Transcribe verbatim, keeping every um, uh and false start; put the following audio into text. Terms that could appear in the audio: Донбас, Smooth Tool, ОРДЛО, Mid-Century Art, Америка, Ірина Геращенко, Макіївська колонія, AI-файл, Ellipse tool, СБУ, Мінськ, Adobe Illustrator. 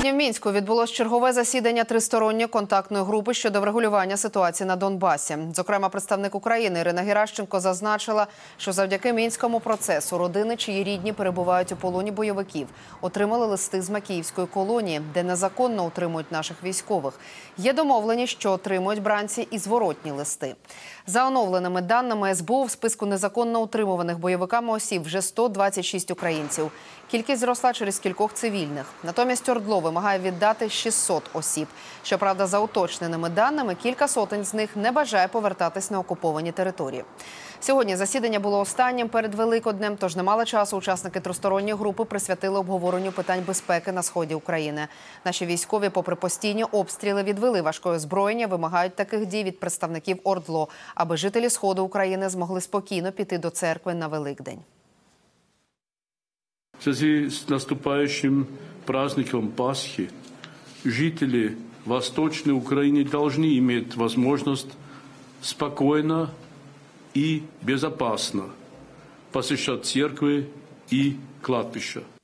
Сьогодні в Мінську відбулось чергове засідання тристоронньої контактної групи щодо врегулювання ситуації на Донбасі. Зокрема, представник України Ірина Геращенко зазначила, що завдяки мінському процесу родини, чиї рідні перебувають у полоні бойовиків, отримали листи з Макіївської колонії, де незаконно утримують наших військових. Є домовлені, що отримують бранці і зворотні листи. За оновленими даними С Б У, в списку незаконно утримуваних бойовиками осіб вже сто двадцять шість українців. Кількість зросла через кількох цивільних. Натомість О Р Д Л О вимагає віддати шістсот осіб. Щоправда, за уточненими даними, кілька сотень з них не бажає повертатись на окуповані території. Сьогодні засідання було останнім перед Великоднем, тож немало часу учасники тристоронньої групи присвятили обговоренню питань безпеки на сході України. Наші військові, попри постійні обстріли, відвели важкої зброєння, вимагають таких дій від представників О Р Д Л О, аби жителі Сходу України змогли спокійно піти до церкви на Великдень. В связи с наступающим праздником Пасхи жители Восточной Украины должны иметь возможность спокойно и безопасно посещать церкви и кладбища.